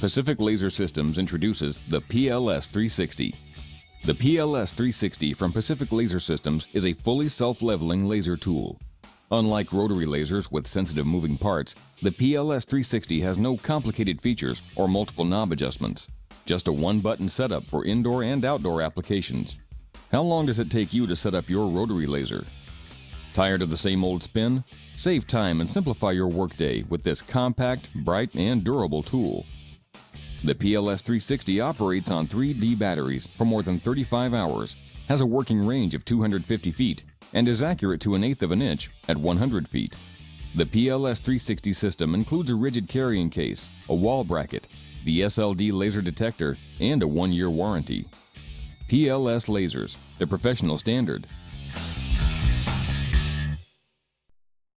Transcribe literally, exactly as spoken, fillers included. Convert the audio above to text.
Pacific Laser Systems introduces the P L S three sixty. The P L S three sixty from Pacific Laser Systems is a fully self-leveling laser tool. Unlike rotary lasers with sensitive moving parts, the P L S three sixty has no complicated features or multiple knob adjustments. Just a one-button setup for indoor and outdoor applications. How long does it take you to set up your rotary laser? Tired of the same old spin? Save time and simplify your workday with this compact, bright, and durable tool. The P L S three sixty operates on three D batteries for more than thirty-five hours, has a working range of two hundred fifty feet, and is accurate to an eighth of an inch at one hundred feet. The P L S three sixty system includes a rigid carrying case, a wall bracket, the S L D laser detector, and a one-year warranty. P L S Lasers, the professional standard.